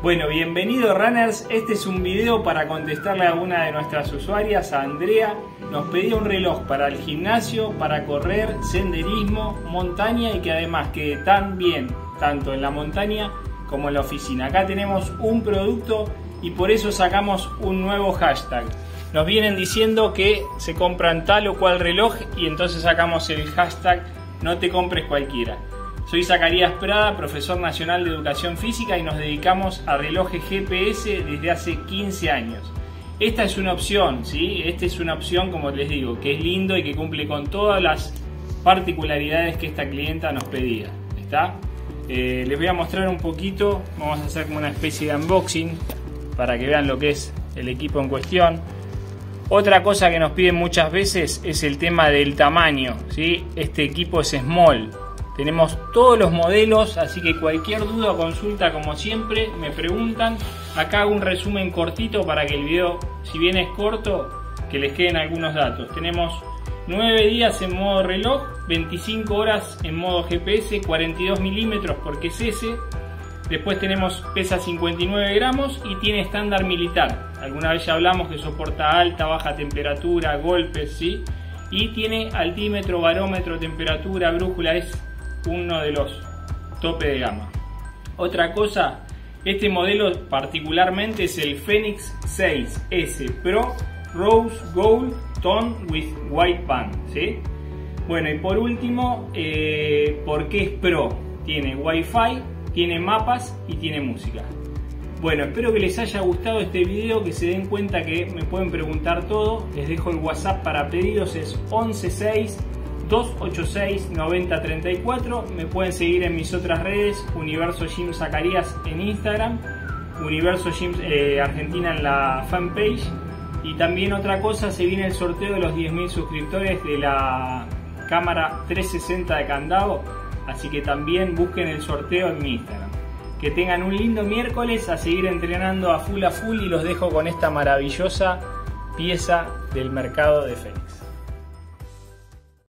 Bueno, bienvenido runners, este es un video para contestarle a una de nuestras usuarias, a Andrea. Nos pedía un reloj para el gimnasio, para correr, senderismo, montaña y que además quede tan bien, tanto en la montaña como en la oficina. Acá tenemos un producto y por eso sacamos un nuevo hashtag. Nos vienen diciendo que se compran tal o cual reloj y entonces sacamos el hashtag no te compres cualquiera. Soy Zacarías Prada, profesor nacional de educación física y nos dedicamos a relojes GPS desde hace 15 años. Esta es una opción, ¿sí? Esta es una opción, como les digo, que es lindo y que cumple con todas las particularidades que esta clienta nos pedía. ¿Está? Les voy a mostrar un poquito, vamos a hacer como una especie de unboxing para que vean lo que es el equipo en cuestión. Otra cosa que nos piden muchas veces es el tema del tamaño, ¿sí? Este equipo es small. Tenemos todos los modelos, así que cualquier duda o consulta, como siempre, me preguntan. Acá hago un resumen cortito para que el video, si bien es corto, que les queden algunos datos. Tenemos 9 días en modo reloj, 25 horas en modo GPS, 42 milímetros porque es ese. Después tenemos pesa 59 gramos y tiene estándar militar. Alguna vez ya hablamos que soporta alta, baja temperatura, golpes, ¿sí? Y tiene altímetro, barómetro, temperatura, brújula, es uno de los tope de gama. Otra cosa, este modelo particularmente es el Fenix 6S Pro Rose Gold Tone with White Pan, ¿sí? Bueno, y por último, porque es Pro, tiene Wi-Fi, tiene mapas y tiene música. Bueno, espero que les haya gustado este video, que se den cuenta que me pueden preguntar todo. Les dejo el WhatsApp para pedidos, es 116 286 9034. Me pueden seguir en mis otras redes, Universo Gym Zacarías en Instagram, Universo Gym Argentina en la fanpage. Y también otra cosa, se viene el sorteo de los 10.000 suscriptores de la cámara 360 de candado, así que también busquen el sorteo en mi Instagram. Que tengan un lindo miércoles, a seguir entrenando a full y los dejo con esta maravillosa pieza del mercado de Fenix.